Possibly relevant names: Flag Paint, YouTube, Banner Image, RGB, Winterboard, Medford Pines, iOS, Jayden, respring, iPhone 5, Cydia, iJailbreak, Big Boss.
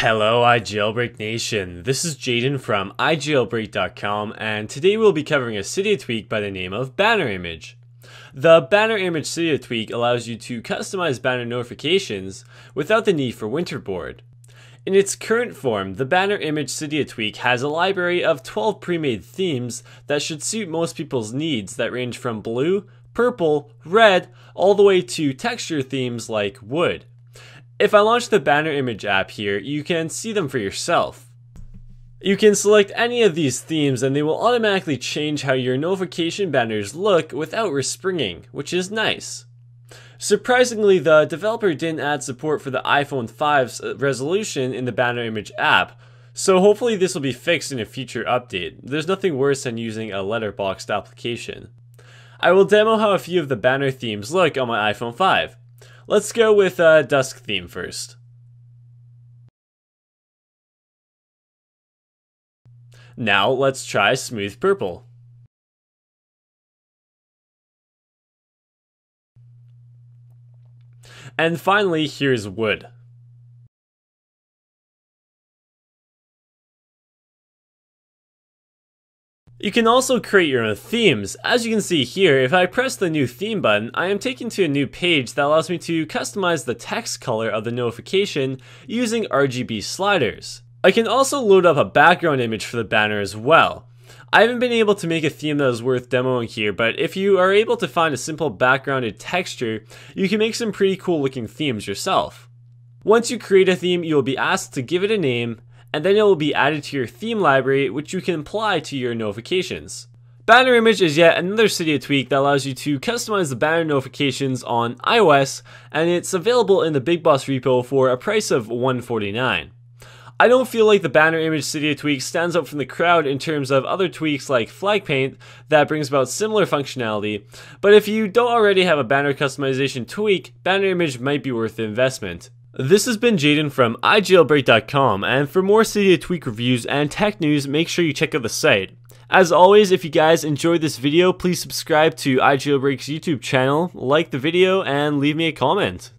Hello iJailbreak Nation, this is Jayden from iJailbreak.com, and today we'll be covering a Cydia tweak by the name of Banner Image. The Banner Image Cydia tweak allows you to customize banner notifications without the need for Winterboard. In its current form, the Banner Image Cydia tweak has a library of 12 pre-made themes that should suit most people's needs that range from blue, purple, red, all the way to texture themes like wood. If I launch the Banner Image app here, you can see them for yourself. You can select any of these themes and they will automatically change how your notification banners look without respringing, which is nice. Surprisingly, the developer didn't add support for the iPhone 5's resolution in the Banner Image app, so hopefully this will be fixed in a future update. There's nothing worse than using a letterboxed application. I will demo how a few of the banner themes look on my iPhone 5. Let's go with a dusk theme first. Now let's try smooth purple. And finally, here's wood. You can also create your own themes. As you can see here, if I press the new theme button, I am taken to a new page that allows me to customize the text color of the notification using RGB sliders. I can also load up a background image for the banner as well. I haven't been able to make a theme that is worth demoing here, but if you are able to find a simple backgrounded texture, you can make some pretty cool looking themes yourself. Once you create a theme, you will be asked to give it a name, and then it will be added to your theme library, which you can apply to your notifications. Banner Image is yet another Cydia tweak that allows you to customize the banner notifications on iOS, and it's available in the Big Boss repo for a price of $149. I don't feel like the Banner Image Cydia tweak stands out from the crowd in terms of other tweaks like Flag Paint that brings about similar functionality, but if you don't already have a banner customization tweak, Banner Image might be worth the investment. This has been Jayden from iJailbreak.com, and for more Cydia tweak reviews and tech news, make sure you check out the site. As always, if you guys enjoyed this video, please subscribe to iJailbreak's YouTube channel, like the video, and leave me a comment.